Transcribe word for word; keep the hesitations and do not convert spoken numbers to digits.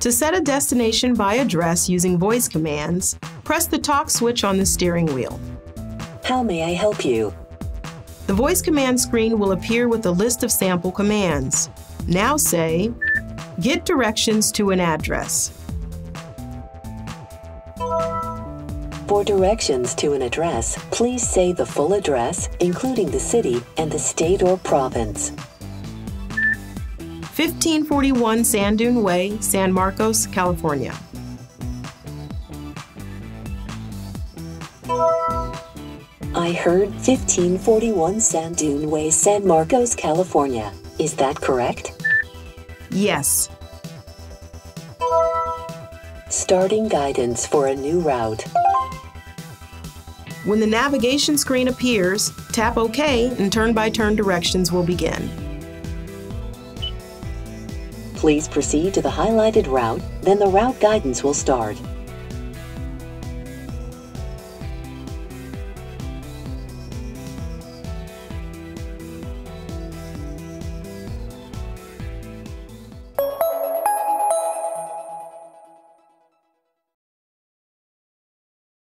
To set a destination by address using voice commands, press the talk switch on the steering wheel. How may I help you? The voice command screen will appear with a list of sample commands. Now say, "Get directions to an address." For directions to an address, please say the full address, including the city and the state or province. fifteen forty-one Sand Dune Way, San Marcos, California. I heard fifteen forty-one Sand Dune Way, San Marcos, California. Is that correct? Yes. Starting guidance for a new route. When the navigation screen appears, tap OK and turn-by-turn directions will begin. Please proceed to the highlighted route, then the route guidance will start.